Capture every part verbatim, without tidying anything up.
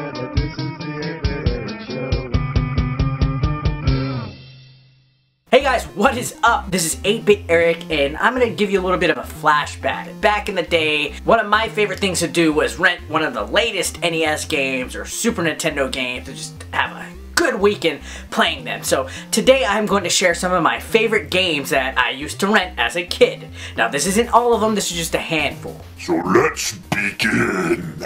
Angela, this is the eight-bit Eric show. Hey guys, what is up? This is eight-bit Eric, and I'm gonna give you a little bit of a flashback. Back in the day, one of my favorite things to do was rent one of the latest N E S games or Super Nintendo games to just have a good weekend playing them. So today I'm going to share some of my favorite games that I used to rent as a kid. Now this isn't all of them, this is just a handful. So let's begin.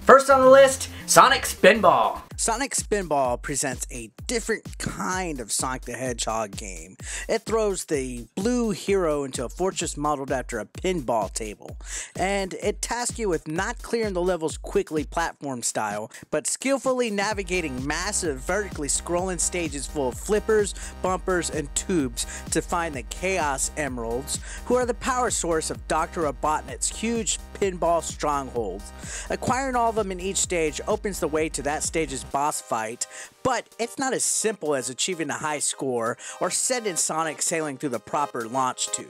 First on the list, Sonic Spinball. Sonic Spinball presents a different kind of Sonic the Hedgehog game. It throws the blue hero into a fortress modeled after a pinball table, and it tasks you with not clearing the levels quickly platform style, but skillfully navigating massive vertically scrolling stages full of flippers, bumpers, and tubes to find the Chaos Emeralds, who are the power source of Doctor Robotnik's huge pinball strongholds. Acquiring all of them in each stage opens the way to that stage's boss fight, but it's not as simple as achieving a high score or sending Sonic sailing through the proper launch tube.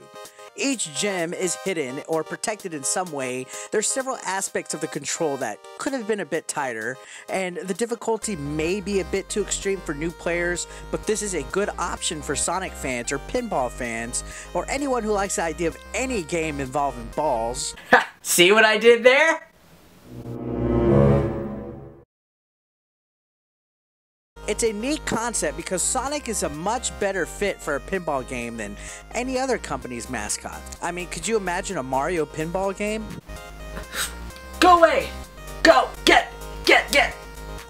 Each gem is hidden or protected in some way. There's several aspects of the control that could have been a bit tighter, and the difficulty may be a bit too extreme for new players, but this is a good option for Sonic fans or pinball fans or anyone who likes the idea of any game involving balls. Ha! See what I did there? It's a neat concept because Sonic is a much better fit for a pinball game than any other company's mascot. I mean, could you imagine a Mario pinball game? Go away! Go! Get! Get! Get!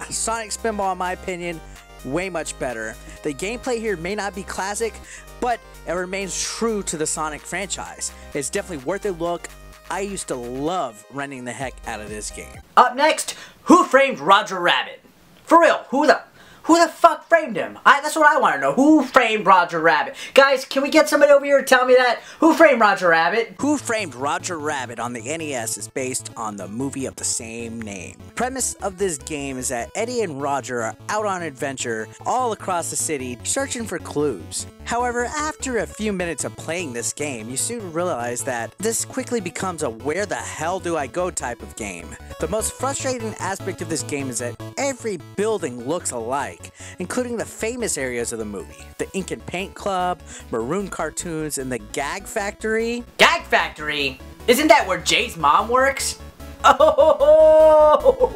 Sonic Spinball, in my opinion, way much better. The gameplay here may not be classic, but it remains true to the Sonic franchise. It's definitely worth a look. I used to love renting the heck out of this game. Up next, Who Framed Roger Rabbit? For real, who the... Who the fuck framed him? I, that's what I want to know. Who framed Roger Rabbit? Guys, can we get somebody over here to tell me that? Who framed Roger Rabbit? Who Framed Roger Rabbit on the N E S is based on the movie of the same name. Premise of this game is that Eddie and Roger are out on adventure all across the city searching for clues. However, after a few minutes of playing this game, you soon realize that this quickly becomes a where the hell do I go type of game. The most frustrating aspect of this game is that every building looks alike, including the famous areas of the movie. The Ink and Paint Club, Maroon Cartoons, and the Gag Factory. Gag Factory? Isn't that where Jay's mom works? Oh!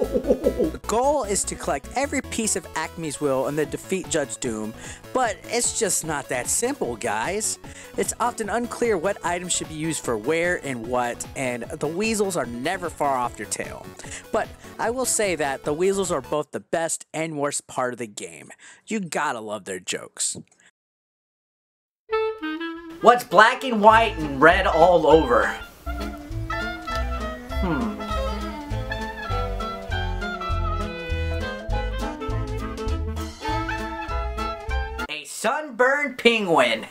The goal is to collect every piece of Acme's will and then defeat Judge Doom, but it's just not that simple, guys. It's often unclear what items should be used for where and what, and the weasels are never far off your tail. But I will say that the weasels are both the best and worst part of the game. You gotta love their jokes. What's black and white and red all over? Hmm. Sunburned penguin.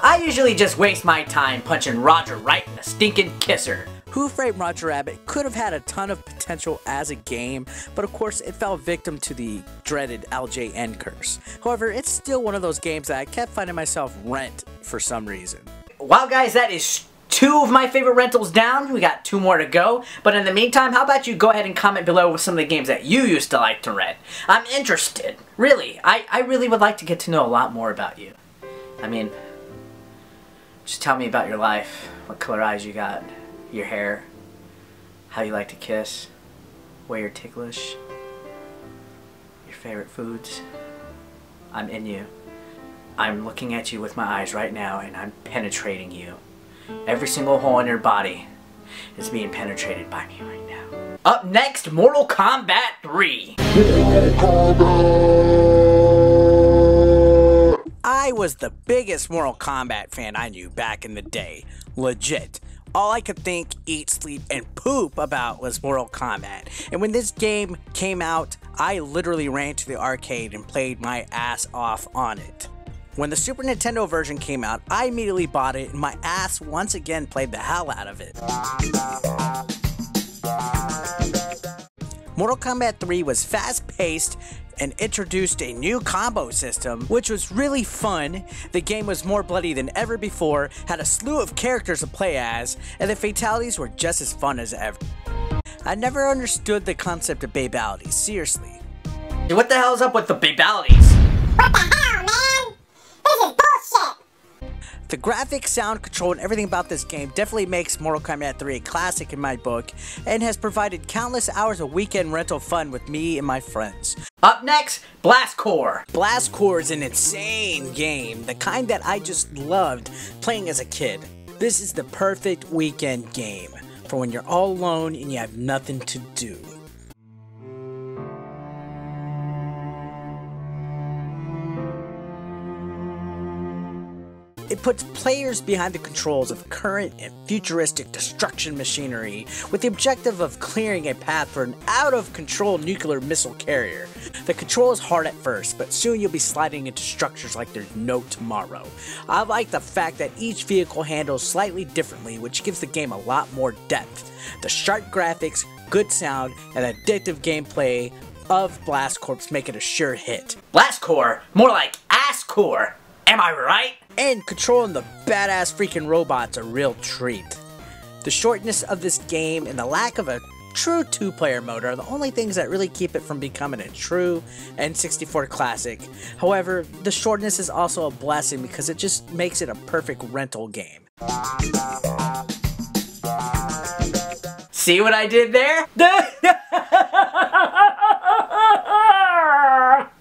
I usually just waste my time punching Roger right in the stinking kisser. Who Framed Roger Rabbit could have had a ton of potential as a game, but of course it fell victim to the dreaded L J N curse. However, it's still one of those games that I kept finding myself rent for some reason. Wow guys, that is two of my favorite rentals down. We got two more to go. But in the meantime, how about you go ahead and comment below with some of the games that you used to like to rent. I'm interested. Really. I, I really would like to get to know a lot more about you. I mean, just tell me about your life. What color eyes you got. Your hair. How you like to kiss. Where you're ticklish. Your favorite foods. I'm in you. I'm looking at you with my eyes right now and I'm penetrating you. Every single hole in your body is being penetrated by me right now. Up next, Mortal Kombat three. I was the biggest Mortal Kombat fan I knew back in the day. Legit. All I could think, eat, sleep, and poop about was Mortal Kombat. And when this game came out, I literally ran to the arcade and played my ass off on it. When the Super Nintendo version came out, I immediately bought it and my ass once again played the hell out of it. Mortal Kombat three was fast-paced and introduced a new combo system, which was really fun. The game was more bloody than ever before, had a slew of characters to play as, and the fatalities were just as fun as ever. I never understood the concept of babalities, seriously. Dude, what the hell is up with the babalities? What the hell, man? This is bullshit! The graphics, sound control, and everything about this game definitely makes Mortal Kombat three a classic in my book, and has provided countless hours of weekend rental fun with me and my friends. Up next, Blast Corps. Blast Corps is an insane game, the kind that I just loved playing as a kid. This is the perfect weekend game for when you're all alone and you have nothing to do. It puts players behind the controls of current and futuristic destruction machinery with the objective of clearing a path for an out-of-control nuclear missile carrier. The control is hard at first, but soon you'll be sliding into structures like there's no tomorrow. I like the fact that each vehicle handles slightly differently, which gives the game a lot more depth. The sharp graphics, good sound, and addictive gameplay of Blast Corps make it a sure hit. Blast Corps? More like Ass Corps! Am I right? And controlling the badass freaking robot's a real treat. The shortness of this game and the lack of a true two-player mode are the only things that really keep it from becoming a true N sixty-four classic. However, the shortness is also a blessing because it just makes it a perfect rental game. See what I did there?